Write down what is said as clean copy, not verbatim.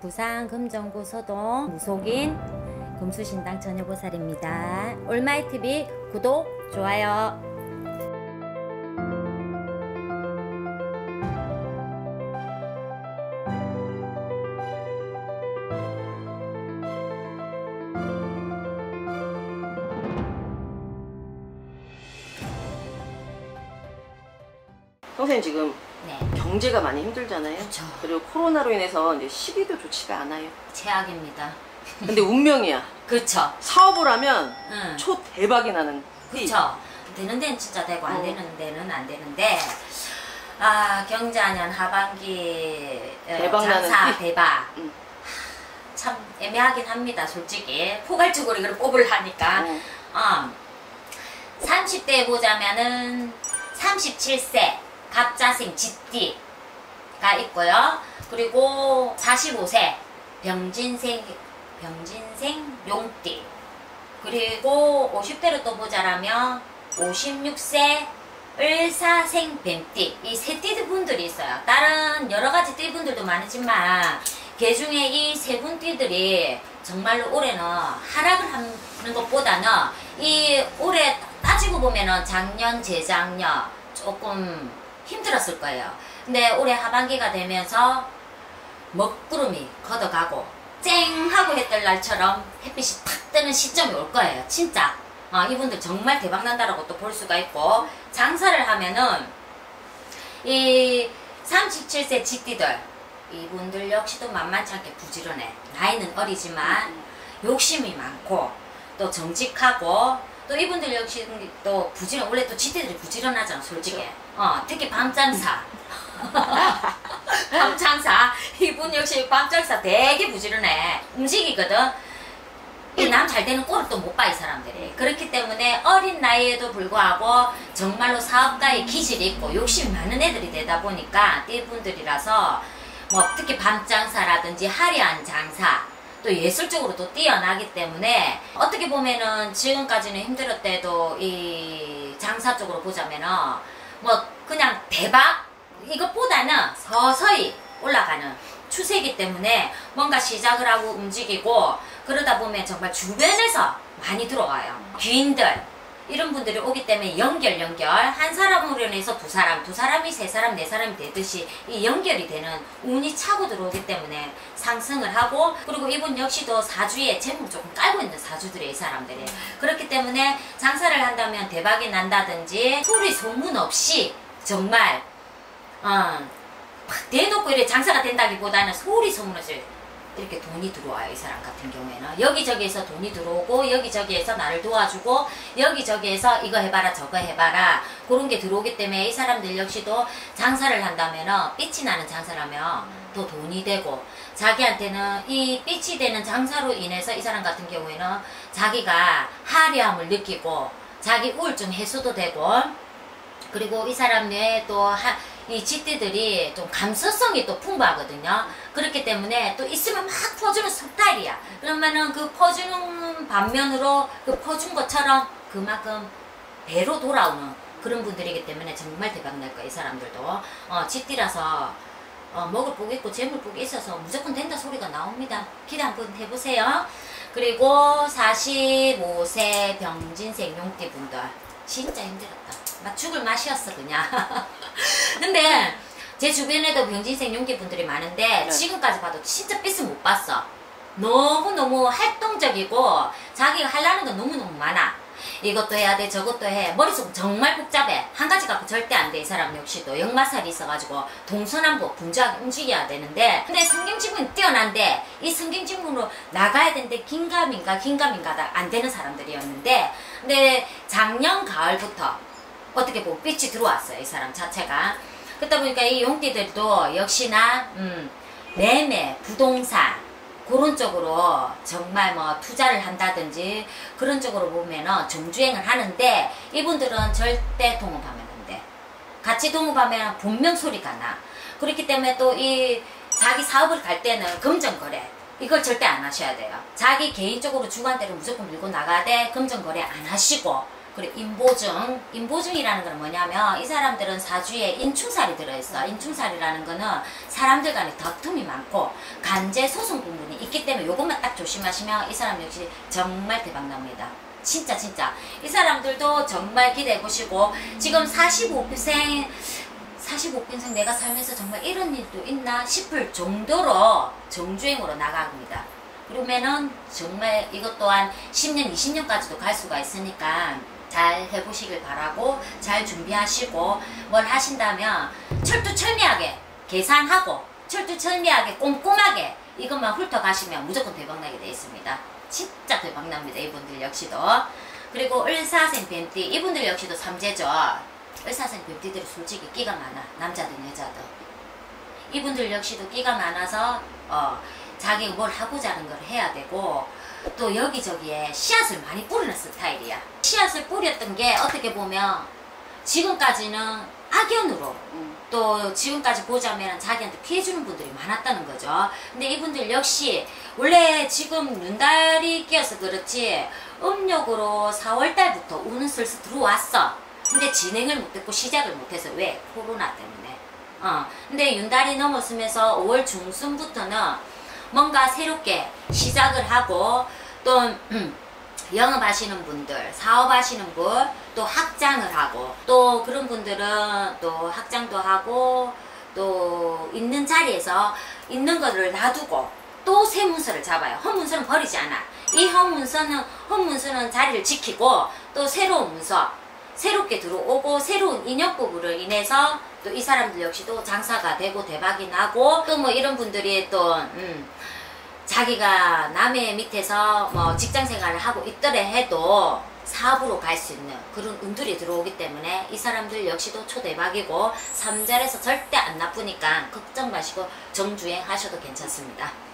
부산 금정구 서동 무속인 금수신당 전여보살입니다. 올마이티TV 구독, 좋아요. 선생님 지금 경제가 많이 힘들잖아요. 그쵸. 그리고 코로나로 인해서 이제 시기도 좋지가 않아요. 최악입니다. 근데 운명이야. 그렇죠. 사업을 하면 초 대박이 나는. 그렇죠. 되는 데는 진짜 되고 안 되는 데는 안 되는데, 아 경자년 하반기 대박 장사 대박. 참 애매하긴 합니다. 솔직히 포괄적으로 이걸 뽑으려니까. 30대 보자면은 37세 갑자생 쥐띠가 있고요. 그리고 45세 병진생 용띠. 그리고 50대로 또 보자라면 56세 을사생 뱀띠. 이 세 띠분들이 있어요. 다른 여러가지 띠분들도 많지만 그 중에 이 세 분 띠들이 정말로 올해는 하락을 하는 것보다는 이 올해 따지고 보면은 작년, 재작년 조금 힘들었을 거예요. 근데 올해 하반기가 되면서 먹구름이 걷어가고 쨍 하고 했던 날처럼 햇빛이 탁 뜨는 시점이 올 거예요. 진짜 이분들 정말 대박난다라고 또 볼 수가 있고, 장사를 하면은 이 37세 쥐띠들 이분들 역시도 만만치 않게 부지런해. 나이는 어리지만 욕심이 많고 또 정직하고, 또 이분들 역시 또 부지런. 원래 또 쥐띠들이 부지런하잖아 솔직히. 그렇죠. 특히 밤장사 밤장사 이분 역시 밤장사 되게 부지런해. 음식이거든. 이 남 잘되는 꼴을 또 못 봐 이 사람들이. 그렇기 때문에 어린 나이에도 불구하고 정말로 사업가의 기질이 있고 욕심 많은 애들이 되다 보니까 띠분들이라서 뭐 특히 밤장사라든지 화려한 장사, 또 예술적으로 또 뛰어나기 때문에 어떻게 보면은 지금까지는 힘들었대도 이 장사 쪽으로 보자면은 뭐 그냥 대박 이것보다는 서서히 올라가는 추세이기 때문에 뭔가 시작을 하고 움직이고, 그러다 보면 정말 주변에서 많이 들어와요. 귀인들 이런 분들이 오기 때문에 연결 한 사람으로 인해서 두 사람, 두 사람이 세 사람, 네 사람이 되듯이 이 연결이 되는 운이 차고 들어오기 때문에 상승을 하고, 그리고 이분 역시도 사주에 재물 조금 깔고 있는 사주들이에요, 이 사람들이. 그렇기 때문에 장사를 한다면 대박이 난다든지 소리 소문 없이 정말 막 대놓고 이래 장사가 된다기보다는 소리 소문 없이 이렇게 돈이 들어와요. 이 사람 같은 경우에는 여기저기에서 돈이 들어오고, 여기저기에서 나를 도와주고, 여기저기에서 이거 해봐라 저거 해봐라 그런 게 들어오기 때문에 이 사람들 역시도 장사를 한다면 빛이 나는 장사라면 더 돈이 되고, 자기한테는 이 빛이 되는 장사로 인해서 이 사람 같은 경우에는 자기가 화려함을 느끼고 자기 우울증 해소도 되고, 그리고 이 사람 외에 또 이 쥐띠들이 좀 감수성이 또 풍부하거든요. 그렇기 때문에 또 있으면 막 퍼주는 스타일이야. 그러면은 그 퍼주는 반면으로 그 퍼준 것처럼 그만큼 배로 돌아오는 그런 분들이기 때문에 정말 대박날 거야, 이 사람들도. 쥐띠라서 먹을 복이 있고 재물 복이 있어서 무조건 된다 소리가 나옵니다. 기대 한번 해보세요. 그리고 45세 병진생 용띠 분들 진짜 힘들었다. 막 죽을 맛이었어 그냥. 근데 제 주변에도 병진생 용띠 분들이 많은데 지금까지 봐도 진짜 빛을 못 봤어. 너무너무 활동적이고 자기가 하려는 건 너무너무 많아. 이것도 해야 돼 저것도 해. 머릿속 정말 복잡해. 한 가지 갖고 절대 안 돼. 이 사람 역시도 역마살이 있어가지고 동서남북 분주하게 움직여야 되는데, 근데 성경지문이 뛰어난데 이 성경지문으로 나가야 되는데 긴가민가 안 되는 사람들이었는데, 근데 작년 가을부터 어떻게 보면 빛이 들어왔어요, 이 사람 자체가. 그러다 보니까 이 용띠들도 역시나 매매, 부동산 그런 쪽으로 정말 뭐 투자를 한다든지 그런 쪽으로 보면은 정주행을 하는데, 이분들은 절대 동업하면 안 돼. 같이 동업하면 분명 소리가 나. 그렇기 때문에 또 이 자기 사업을 갈 때는 금전거래 이걸 절대 안 하셔야 돼요. 자기 개인적으로 주관대로 무조건 밀고 나가되 금전거래 안 하시고 그리고 인보증. 인보증이라는 건 뭐냐면 이 사람들은 사주에 인충살이 들어있어. 인충살이라는 거는 사람들 간에 다툼이 많고 간제 소송 부분이 있기 때문에 요것만 딱 조심하시면 이 사람 역시 정말 대박납니다. 진짜 이 사람들도 정말 기대해보시고 지금 45평생 내가 살면서 정말 이런 일도 있나 싶을 정도로 정주행으로 나갑니다. 그러면은 정말 이것 또한 10년, 20년까지도 갈 수가 있으니까 잘 해보시길 바라고 잘 준비하시고 뭘 하신다면 철두철미하게 계산하고 철두철미하게 꼼꼼하게 이것만 훑어가시면 무조건 대박나게 되어 있습니다. 진짜 대박납니다. 이분들 역시도. 그리고 을사생 뱀띠 이분들 역시도 삼재죠. 을사생 뱀띠들이 솔직히 끼가 많아. 남자든 여자든. 이분들 역시도 끼가 많아서 자기가 뭘 하고자 하는 걸 해야 되고 또 여기저기에 씨앗을 많이 뿌리는 스타일이야. 씨앗을 뿌렸던 게 어떻게 보면 지금까지는 악연으로 또 지금까지 보자면 자기한테 피해주는 분들이 많았다는 거죠. 근데 이분들 역시 원래 지금 눈달이 끼어서 그렇지 음력으로 4월달부터 운은 슬슬 들어왔어. 근데 진행을 못했고 시작을 못해서 왜? 코로나 때문에. 근데 윤달이 넘었으면서 5월 중순부터는 뭔가 새롭게 시작을 하고 또 영업하시는 분들, 사업하시는 분, 또 학장을 하고 또 그런 분들은 또 학장도 하고 또 있는 자리에서 있는 거를 놔두고 또 새 문서를 잡아요. 헌문서는 버리지 않아. 이 헌문서는 자리를 지키고 또 새로운 문서, 새롭게 들어오고 새로운 인연 부부를 인해서 또 이 사람들 역시도 장사가 되고 대박이 나고 또 뭐 이런 분들이 또 자기가 남의 밑에서 뭐 직장생활을 하고 있더래 해도 사업으로 갈 수 있는 그런 운들이 들어오기 때문에 이 사람들 역시도 초대박이고 삼자에서 절대 안 나쁘니까 걱정 마시고 정주행 하셔도 괜찮습니다.